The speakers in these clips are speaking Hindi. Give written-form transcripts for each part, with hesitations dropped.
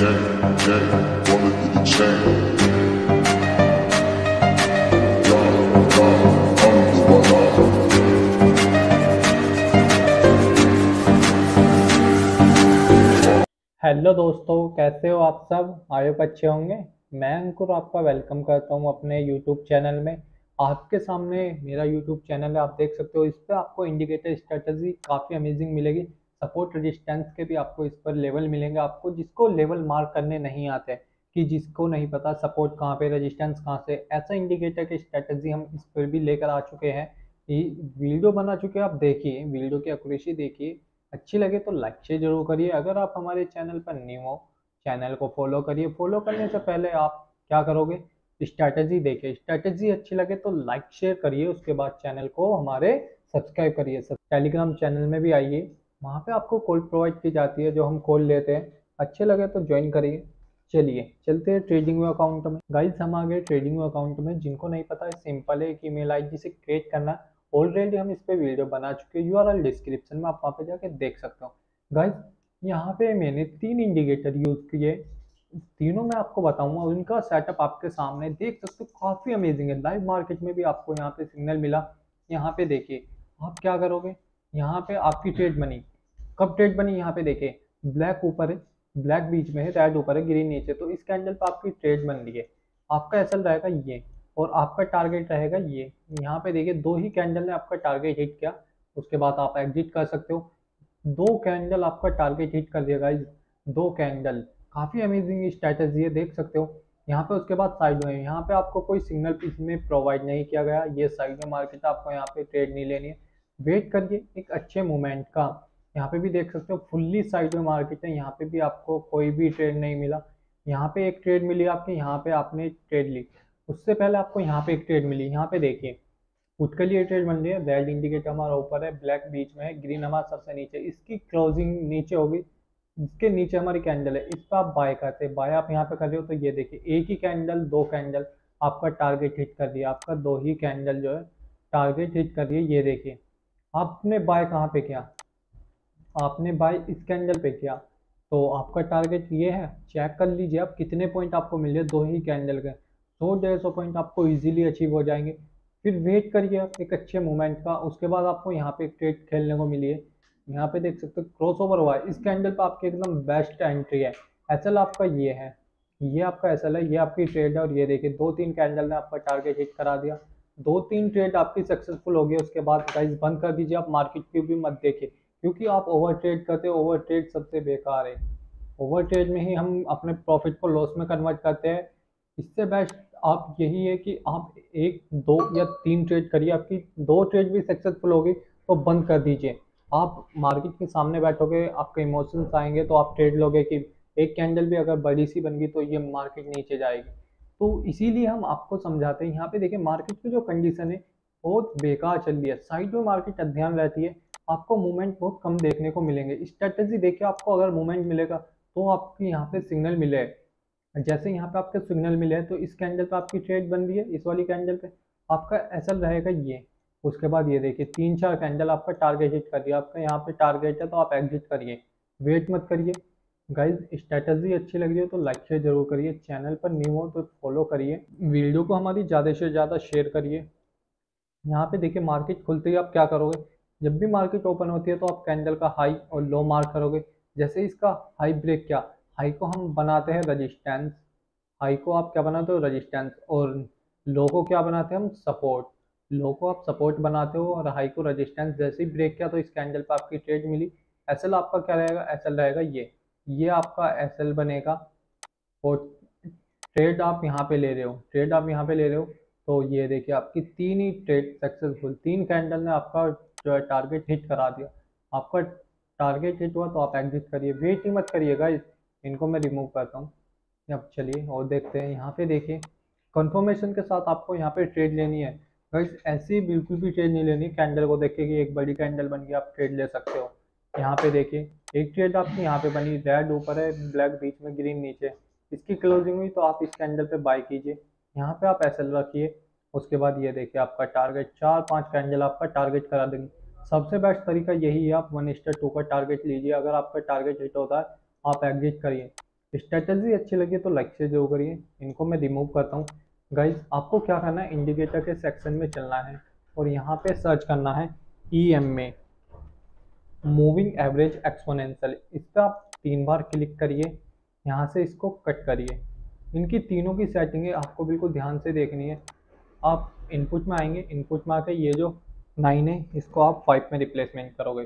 हेलो दोस्तों, कैसे हो आप सब? आई होप अच्छे होंगे। मैं अंकुर आपका वेलकम करता हूं अपने यूट्यूब चैनल में। आपके सामने मेरा यूट्यूब चैनल है, आप देख सकते हो। इस पर आपको इंडिकेटर स्ट्रेटजी काफ़ी अमेजिंग मिलेगी। सपोर्ट रेजिस्टेंस के भी आपको इस पर लेवल मिलेंगे। आपको जिसको लेवल मार्क करने नहीं आते, कि जिसको नहीं पता सपोर्ट कहाँ पे, रेजिस्टेंस कहाँ से, ऐसा इंडिकेटर के स्ट्रेटजी हम इस पर भी लेकर आ चुके हैं। ये वीडियो बना चुके हैं, आप देखिए वीडियो की एक्यूरेसी देखिए। अच्छी लगे तो लाइक शेयर जरूर करिए। अगर आप हमारे चैनल पर न्यू हो, चैनल को फॉलो करिए। फॉलो करने से पहले आप क्या करोगे, स्ट्रैटेजी देखिए। स्ट्रैटेजी अच्छी लगे तो लाइक शेयर करिए। उसके बाद चैनल को हमारे सब्सक्राइब करिए। टेलीग्राम चैनल में भी आइए, वहाँ पे आपको कॉल प्रोवाइड की जाती है, जो हम कॉल लेते हैं। अच्छे लगे तो ज्वाइन करिए। चलिए चलते हैं ट्रेडिंग व्यू अकाउंट में। गाइस हम आ गए ट्रेडिंग व्यू अकाउंट में। जिनको नहीं पता है, सिंपल है कि ईमेल आईडी से क्रिएट करना। ऑलरेडी हम इस पर वीडियो बना चुके हैं, यूआरएल डिस्क्रिप्शन में, आप वहाँ पे जाके देख सकते हो। गाइस यहाँ पे मैंने 3 इंडिकेटर यूज किए, तीनों मैं आपको बताऊंगा। उनका सेटअप आपके सामने देख सकते हो, काफ़ी अमेजिंग है। लाइव मार्केट में भी आपको यहाँ पे सिग्नल मिला। यहाँ पे देखिए, आप क्या करोगे, यहाँ पे आपकी ट्रेड बनी। कब ट्रेड बनी, यहाँ पे देखिए ब्लैक ऊपर है, ब्लैक बीच में है, रेड ऊपर है, ग्रीन नीचे। तो इस कैंडल पे आपकी ट्रेड बन रही है। आपका एसएल रहेगा ये और आपका टारगेट रहेगा ये। यहाँ पे देखिए 2 ही कैंडल ने आपका टारगेट हिट किया। उसके बाद आप एग्जिट कर सकते हो। 2 कैंडल आपका टारगेट हिट कर दिएगा। 2 कैंडल काफ़ी अमेजिंग स्ट्रैटेजी है, देख सकते हो। यहाँ पे उसके बाद साइड में, यहाँ पे आपको कोई सिग्नल इसमें प्रोवाइड नहीं किया गया। ये साइड में मार्केट, आपको यहाँ पे ट्रेड नहीं लेनी है, वेट करिए एक अच्छे मोमेंट का। यहाँ पे भी देख सकते हो फुल्ली साइड में मार्केट है। यहाँ पे भी आपको कोई भी ट्रेड नहीं मिला। यहाँ पे एक ट्रेड मिली आपकी, यहाँ पे आपने ट्रेड ली। उससे पहले आपको यहाँ पे एक ट्रेड मिली। यहाँ पे देखिए खुद के लिए ट्रेड बन रही है। रेड इंडिकेटर हमारा ऊपर है, ब्लैक बीच में है, ग्रीन हमारा सबसे नीचे। इसकी क्लोजिंग नीचे होगी, इसके नीचे हमारी कैंडल है। इस पर आप बाय करते हैं, बाय आप यहाँ पे कर रहे हो। तो ये देखिए एक ही कैंडल, 2 कैंडल आपका टारगेट हिट कर दिया। आपका 2 ही कैंडल जो है टारगेट हिट कर दिया। ये देखिए आपने बाय कहाँ पे किया, आपने बाय इस कैंडल पे किया। तो आपका टारगेट ये है, चेक कर लीजिए आप कितने पॉइंट आपको मिल रहे। 2 ही कैंडल के 100-150 पॉइंट आपको इजीली अचीव हो जाएंगे। फिर वेट करिए आप एक अच्छे मोमेंट का। उसके बाद आपको यहाँ पे ट्रेड खेलने को मिली है। यहाँ पे देख सकते हो क्रॉसओवर हुआ है। इस कैंडल पे आपकी एकदम बेस्ट एंट्री है। एसएल आपका ये है, ये आपका एसएल है, ये आपकी ट्रेड है। और ये देखिए 2-3 कैंडल ने आपका टारगेट हिट करा दिया। 2-3 ट्रेड आपकी सक्सेसफुल हो गई। उसके बाद गाइस बंद कर दीजिए, आप मार्केट की भी मत देखिए, क्योंकि आप ओवर ट्रेड करते हो। ओवर ट्रेड सबसे बेकार है। ओवर ट्रेड में ही हम अपने प्रॉफिट को लॉस में कन्वर्ट करते हैं। इससे बेस्ट आप यही है कि आप 1, 2 या 3 ट्रेड करिए। आपकी 2 ट्रेड भी सक्सेसफुल होगी तो बंद कर दीजिए। आप मार्केट के सामने बैठोगे, आपके इमोशंस आएंगे, तो आप ट्रेड लोगे कि एक कैंडल भी अगर बड़ी सी बन गई तो ये मार्केट नीचे जाएगी। तो इसीलिए हम आपको समझाते हैं। यहाँ पे देखिए मार्केट की जो कंडीशन है बहुत बेकार चल रही है। साइड में मार्केट अध्ययन रहती है, आपको मूवमेंट बहुत कम देखने को मिलेंगे। स्ट्रेटजी देखिए, आपको अगर मूवमेंट मिलेगा तो आपके यहाँ पे सिग्नल मिले। जैसे यहाँ पे आपके सिग्नल मिले हैं, तो इस कैंडल पे आपकी ट्रेड बन रही है। इस वाली कैंडल पे आपका एसएल रहेगा ये। उसके बाद ये देखिए 3-4 कैंडल आपका टारगेट हिट करिए। आपका यहाँ पे टारगेट है तो आप एग्जिट करिए, वेट मत करिए। गाइज स्ट्रैटेजी अच्छी लग रही है तो लाइक शेयर जरूर करिए। चैनल पर न्यू हो तो फॉलो करिए। वीडियो को हमारी ज़्यादा से ज़्यादा शेयर करिए। यहाँ पे देखिए मार्केट खुलते ही आप क्या करोगे, जब भी मार्केट ओपन होती है तो आप कैंडल का हाई और लो मार्क करोगे। जैसे इसका हाई ब्रेक किया, हाई को हम बनाते हैं रेजिस्टेंस। हाई को आप क्या बनाते हो, रेजिस्टेंस। और लो को क्या बनाते हैं हम, सपोर्ट। लो को आप सपोर्ट बनाते हो और हाई को रेजिस्टेंस। जैसे ही ब्रेक किया तो इस कैंडल पे आपकी ट्रेड मिली। एसएल आपका क्या रहेगा, एसएल रहेगा ये आपका एसएल बनेगा। और ट्रेड आप यहाँ पे ले रहे हो, ट्रेड आप यहाँ पे ले रहे हो। तो ये देखिए आपकी 3 ही ट्रेड सक्सेसफुल। 3 कैंडल ने आपका जो है टारगेट हिट करा दिया। आपका टारगेट हिट हुआ तो आप एग्जिट करिए, वेट ही मत करिएगा। इनको मैं रिमूव करता हूँ। अब चलिए और देखते हैं। यहाँ पे देखिए कंफर्मेशन के साथ आपको यहाँ पे ट्रेड लेनी है। गाइस ऐसी बिल्कुल भी ट्रेड नहीं लेनी। कैंडल को देखिए कि एक बड़ी कैंडल बन गई, आप ट्रेड ले सकते हो। यहाँ पे देखिए एक ट्रेड आपकी यहाँ पे बनी, रेड ऊपर है, ब्लैक बीच में, ग्रीन नीचे। इसकी क्लोजिंग हुई तो आप इस कैंडल पे बाय कीजिए। यहाँ पे आप एसएल रखिए। उसके बाद ये देखिए आपका टारगेट 4-5 कैंडल आपका टारगेट करा देंगे। सबसे बेस्ट तरीका यही है, आप 1:2 का टारगेट लीजिए। अगर आपका टारगेट हिट होता है आप एग्जिट करिए। स्ट्रेटजी अच्छी लगी तो लाइक से जरूर करिए। इनको मैं रिमूव करता हूँ। गाइज आपको क्या करना है, इंडिकेटर के सेक्शन में चलना है और यहाँ पे सर्च करना है EMA मूविंग एवरेज एक्सपोनेंशियल। इस पर आप 3 बार क्लिक करिए, यहाँ से इसको कट करिए। इनकी तीनों की सेटिंगें आपको बिल्कुल ध्यान से देखनी है। आप इनपुट में आएंगे, इनपुट में आके ये जो 9 है इसको आप 5 में रिप्लेसमेंट करोगे।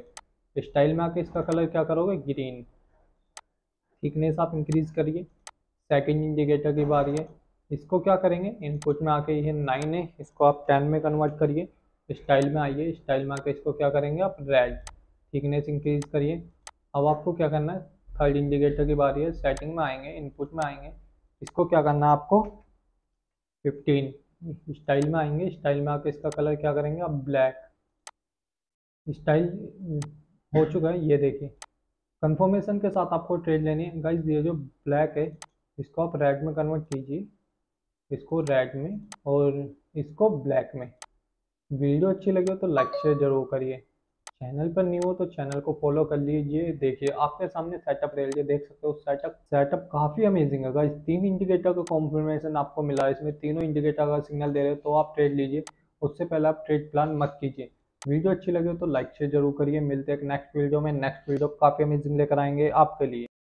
स्टाइल में आके इसका कलर क्या करोगे, ग्रीन। थिकनेस आप इंक्रीज करिए। सेकंड इंडिकेटर की बारी है, इसको क्या करेंगे, इनपुट में आके ये 9 है इसको आप 10 में कन्वर्ट करिए। स्टाइल में आइए, स्टाइल में आके इसको क्या करेंगे आप, रेड। थिकनेस इंक्रीज करिए। अब आपको क्या करना है, थर्ड इंडिकेटर की बारी है, सेटिंग में आएंगे, इनपुट में आएंगे, इसको क्या करना है आपको 15। स्टाइल में आएंगे, स्टाइल में आके इसका कलर क्या करेंगे आप, ब्लैक। स्टाइल हो चुका है, ये देखिए। कंफर्मेशन के साथ आपको ट्रेड लेनी है। गाइस ये जो ब्लैक है इसको आप रेड में कन्वर्ट कीजिए, इसको रेड में और इसको ब्लैक में। वीडियो अच्छी लगी हो तो लाइक शेयर जरूर करिए। चैनल पर न्यू हो तो चैनल को फॉलो कर लीजिए। देखिए आपके सामने सेटअप रेल देख सकते हो। सेटअप काफ़ी अमेजिंग है गाइस। 3 इंडिकेटर का कॉन्फर्मेशन आपको मिला है, इसमें तीनों इंडिकेटर का सिग्नल दे रहे हो तो आप ट्रेड लीजिए, उससे पहले आप ट्रेड प्लान मत कीजिए। वीडियो अच्छी लगे तो लाइक शेयर जरूर करिए। मिलते हैं नेक्स्ट वीडियो में। नेक्स्ट वीडियो काफ़ी अमेजिंग लेकर आएंगे आपके लिए।